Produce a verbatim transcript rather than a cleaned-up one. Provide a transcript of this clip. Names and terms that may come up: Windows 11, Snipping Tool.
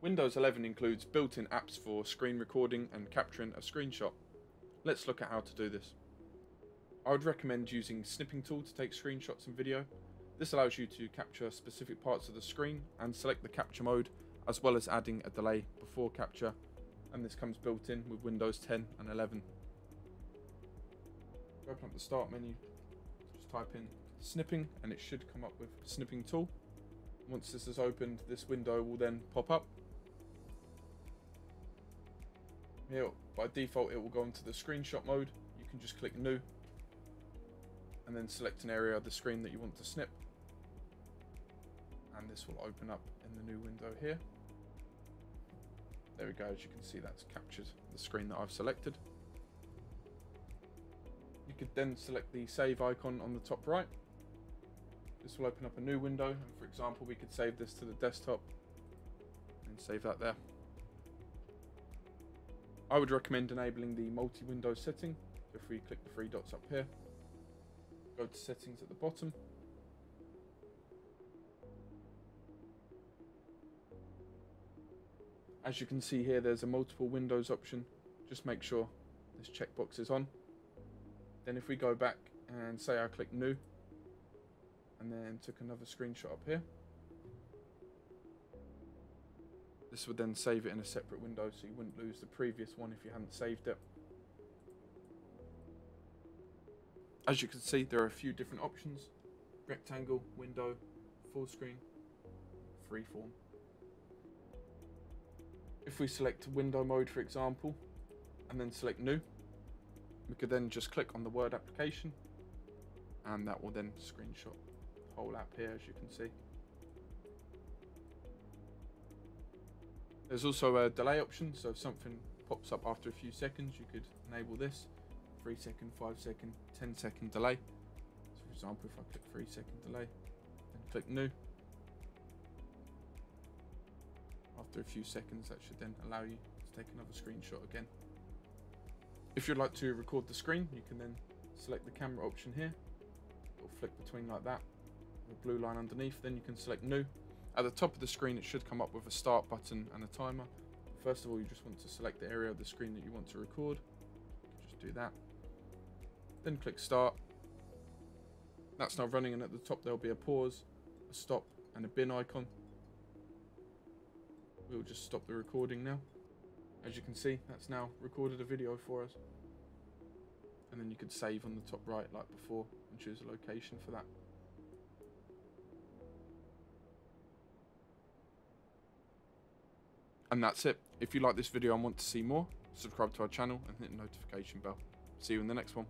Windows eleven includes built-in apps for screen recording and capturing a screenshot. Let's look at how to do this. I would recommend using Snipping Tool to take screenshots and video. This allows you to capture specific parts of the screen and select the capture mode, as well as adding a delay before capture, and this comes built in with Windows ten and eleven. Open up the start menu, just type in snipping and it should come up with Snipping Tool. Once this is opened, this window will then pop up. Here, by default, it will go into the screenshot mode. You can just click new and then select an area of the screen that you want to snip. And this will open up in the new window here. There we go, as you can see, that's captured the screen that I've selected. You could then select the save icon on the top right. This will open up a new window, and for example, we could save this to the desktop and save that there. I would recommend enabling the multi-window setting. If we click the three dots up here, go to settings at the bottom. As you can see here, there's a multiple windows option. Just make sure this checkbox is on. Then if we go back and say I click new, and then took another screenshot up here, this would then save it in a separate window, so you wouldn't lose the previous one if you hadn't saved it. As you can see, there are a few different options: rectangle, window, full screen, freeform. If we select window mode, for example, and then select new, we could then just click on the Word application, and that will then screenshot the whole app here, as you can see. There's also a delay option, so if something pops up after a few seconds, you could enable this three second, five second, ten second delay. So for example, if I click three second delay, then click new. After a few seconds, that should then allow you to take another screenshot again. If you'd like to record the screen, you can then select the camera option here. It'll flick between like that, with a blue line underneath. Then you can select new. At the top of the screen, it should come up with a start button and a timer. First of all, you just want to select the area of the screen that you want to record. You can just do that. Then click start. That's now running, and at the top there'll be a pause, a stop, and a bin icon. We'll just stop the recording now. As you can see, that's now recorded a video for us. And then you could save on the top right like before and choose a location for that. And that's it. If you like this video and want to see more, subscribe to our channel and hit the notification bell. See you in the next one.